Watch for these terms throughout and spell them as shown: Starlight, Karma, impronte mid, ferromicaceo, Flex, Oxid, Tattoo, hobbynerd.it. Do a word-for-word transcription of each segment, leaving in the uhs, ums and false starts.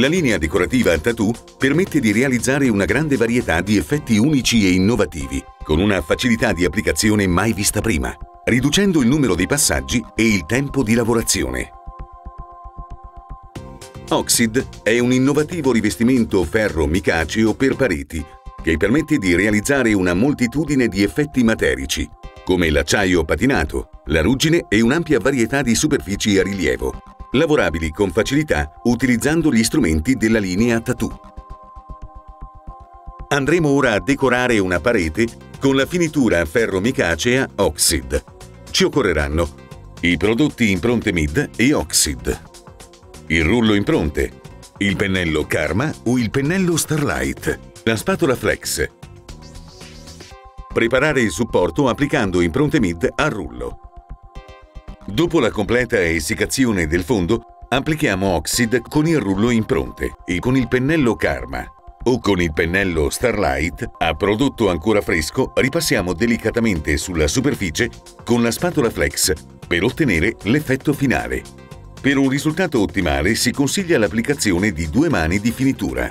La linea decorativa Tattoo permette di realizzare una grande varietà di effetti unici e innovativi, con una facilità di applicazione mai vista prima, riducendo il numero dei passaggi e il tempo di lavorazione. Oxid è un innovativo rivestimento ferro-micaceo per pareti, che permette di realizzare una moltitudine di effetti materici, come l'acciaio patinato, la ruggine e un'ampia varietà di superfici a rilievo, lavorabili con facilità utilizzando gli strumenti della linea Tattoo. Andremo ora a decorare una parete con la finitura ferromicacea Oxid. Ci occorreranno i prodotti impronte mid e Oxid, il rullo impronte, il pennello Karma o il pennello Starlight, la spatola Flex. Preparare il supporto applicando impronte mid al rullo. Dopo la completa essiccazione del fondo, applichiamo Oxid con il rullo impronte e con il pennello Karma o con il pennello Starlight a prodotto ancora fresco ripassiamo delicatamente sulla superficie con la spatola Flex per ottenere l'effetto finale. Per un risultato ottimale si consiglia l'applicazione di due mani di finitura.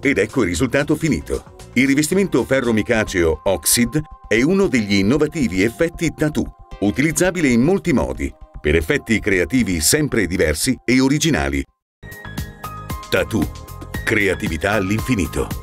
Ed ecco il risultato finito. Il rivestimento ferromicaceo Oxid è uno degli innovativi effetti Tattoo, utilizzabile in molti modi, per effetti creativi sempre diversi e originali. Tattoo, creatività all'infinito.